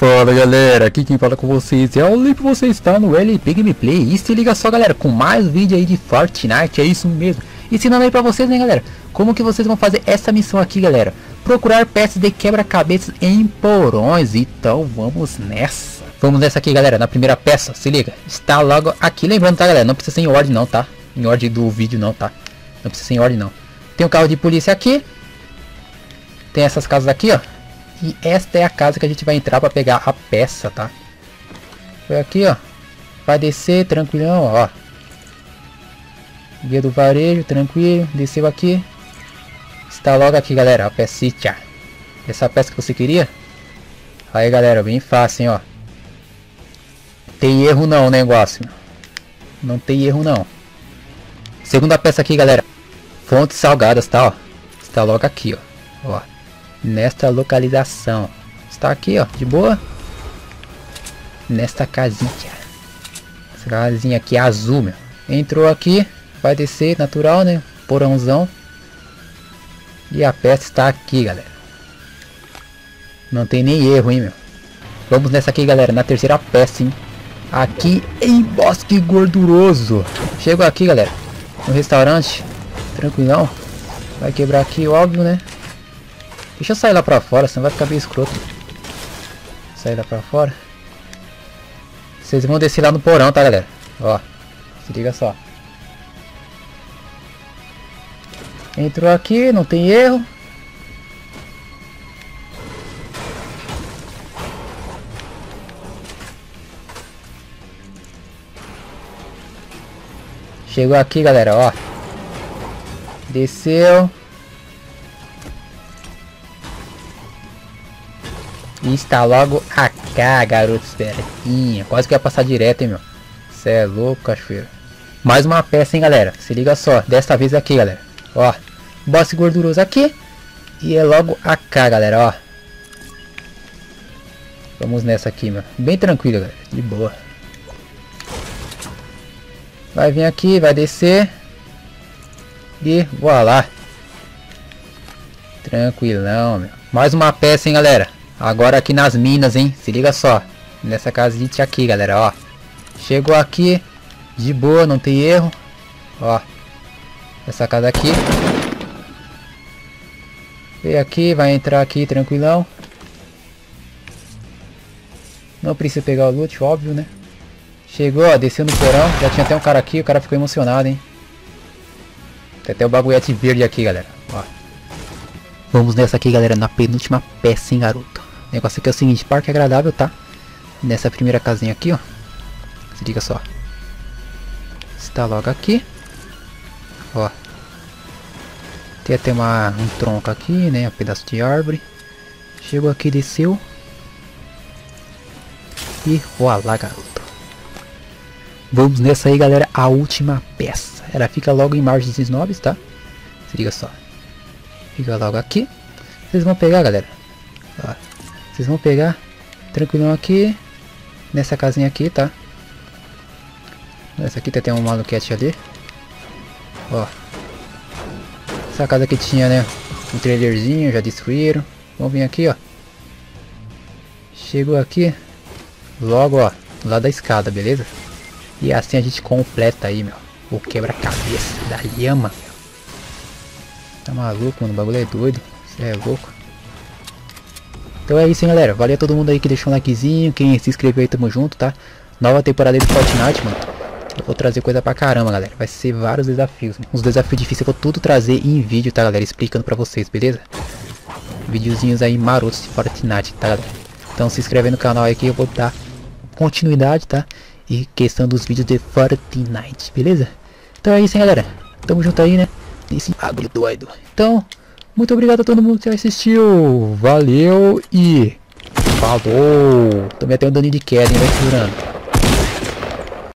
Fala galera, aqui quem fala com vocês é o Lipe, você está no LP Gameplay. E se liga só galera, com mais vídeo aí de Fortnite, é isso mesmo. Ensinando aí pra vocês, né galera, como que vocês vão fazer essa missão aqui galera. Procurar peças de quebra-cabeças em porões, então vamos nessa. Vamos nessa aqui galera, na primeira peça, se liga. Está logo aqui, lembrando tá galera, não precisa ser em ordem não, tá? Em ordem do vídeo não, tá? Não precisa ser em ordem não. Tem um carro de polícia aqui. Tem essas casas aqui, ó. E esta é a casa que a gente vai entrar para pegar a peça, tá? Foi aqui, ó. Vai descer, tranquilão, ó. Guia do varejo, tranquilo. Desceu aqui. Está logo aqui, galera. A peça. Essa peça que você queria. Aí, galera, bem fácil, hein, ó. Tem erro não, o negócio. Não tem erro não. Segunda peça aqui, galera. Fontes salgadas, tá, ó. Está logo aqui, ó. Ó. Nesta localização. Está aqui, ó, de boa. Nesta casinha. Essa casinha aqui é azul, meu. Entrou aqui. Vai descer, natural, né? Porãozão. E a peça está aqui, galera. Não tem nem erro, hein, meu. Vamos nessa aqui, galera. Na terceira peça, hein. Aqui em Bosque Gorduroso. Chego aqui, galera. No restaurante. Tranquilão. Vai quebrar aqui, óbvio, né? Deixa eu sair lá pra fora, senão vai ficar bem escroto. Sair lá pra fora. Vocês vão descer lá no porão, tá galera? Ó, se liga só. Entrou aqui, não tem erro. Chegou aqui, galera, ó. Desceu. E está logo aqui, garoto espertinho. Quase que ia passar direto, hein, meu. Cê é louco, cachoeira. Mais uma peça, hein, galera. Se liga só. Desta vez aqui, galera. Ó. Bosque gorduroso aqui. E é logo aqui, galera. Ó. Vamos nessa aqui, meu. Bem tranquilo, galera. De boa. Vai vir aqui, vai descer. E voa lá. Tranquilão, meu. Mais uma peça, hein, galera. Agora aqui nas minas, hein? Se liga só. Nessa casita aqui, galera, ó. Chegou aqui. De boa, não tem erro. Ó. Essa casa aqui. Veio aqui, vai entrar aqui, tranquilão. Não precisa pegar o loot, óbvio, né? Chegou, ó. Desceu no porão. Já tinha até um cara aqui. O cara ficou emocionado, hein? Tem até o bagulhete verde aqui, galera. Ó. Vamos nessa aqui, galera. Na penúltima peça, hein, garoto? O negócio aqui é o seguinte, parque agradável, tá? Nessa primeira casinha aqui, ó. Se liga só. Está logo aqui. Ó. Tem até um tronco aqui, né? Um pedaço de árvore. Chegou aqui, desceu. E voilá, garoto. Vamos nessa aí, galera. A última peça. Ela fica logo em margens dos nobres, tá? Se liga só. Fica logo aqui. Vocês vão pegar, galera. Ó, vocês vão pegar tranquilão aqui. Nessa casinha aqui, tá? Essa aqui tem até um maluquete ali. Ó. Essa casa aqui tinha, né? Um trailerzinho, já destruíram. Vamos vir aqui, ó. Chegou aqui. Logo, ó. Lá da escada, beleza? E assim a gente completa aí, meu. O quebra-cabeça da lhama. Tá maluco, mano, o bagulho é doido. Você é louco. Então é isso, hein, galera. Valeu a todo mundo aí que deixou um likezinho. Quem se inscreveu aí, tamo junto, tá? Nova temporada do Fortnite, mano. Eu vou trazer coisa pra caramba, galera. Vai ser vários desafios, mano. Os desafios difíceis eu vou tudo trazer em vídeo, tá, galera? Explicando pra vocês, beleza? Videozinhos aí marotos de Fortnite, tá, galera? Então se inscreve aí no canal aí que eu vou dar continuidade, tá? E questão dos vídeos de Fortnite, beleza? Então é isso, hein, galera. Tamo junto aí, né? Esse bagulho doido. Então, muito obrigado a todo mundo que assistiu. Valeu e falou. Também até um daninho de queda, hein? Vai segurando.